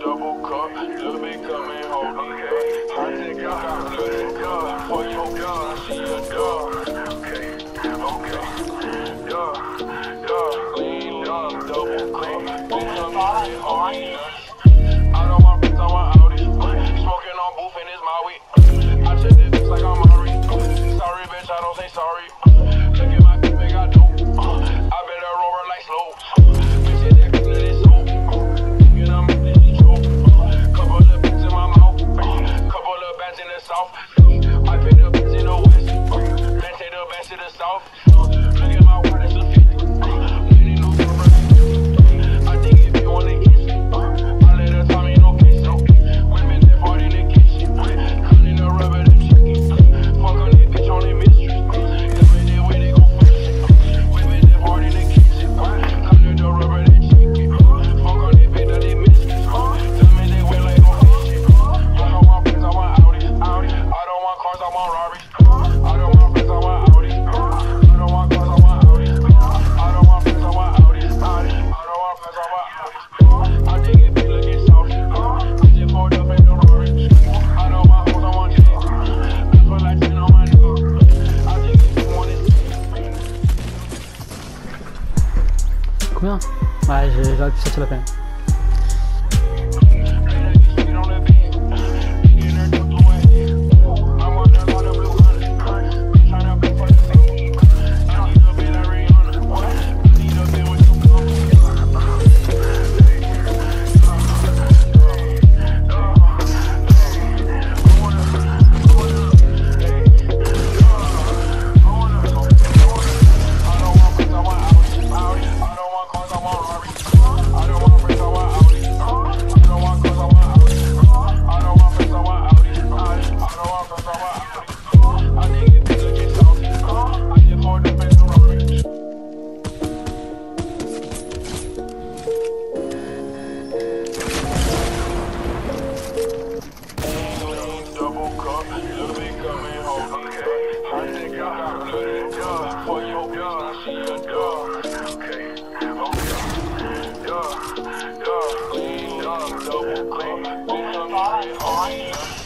double cup, let me come and hold me. I think I got blood God for your God, she a dog. Okay, okay, yeah, yeah, clean up, double cup, bitch, I'm all right. Out on my wrist, on my Audi, smoking on booth and it's my weed. I check this bitch like I'm Ari. Sorry, bitch, I don't say sorry. Look at my bitch, they got dope. I better roll her like slow. I picked up in the west, then take the best to the south. Look at my water, it's a fit. I think if you wanna kiss, I let her tell me no kiss. Women that fart in the kitchen, cutting the rubber, the chicken. Fuck on that bitch on that mistress. Every day where they go fuck. Women that fart in the kitchen, cutting the rubber, the chicken. Fuck on that bitch that they mistress. Tell me they went like on that shit. I don't want friends, I want Audi. I don't want cars, I want Rari. I don't want friends, I want Audi. I don't want cars, I want Audi. I don't want friends, I want Audi. I don't want friends, I want Audi. I think it be looking south. I just pulled up in the Rari. I don't want hoes, I want J's. I put like 10 on my niggas. I think if you want it. Combien? Ouais, j'ai hâte que ça soit la peine. Double clean, bitch, I'm alright.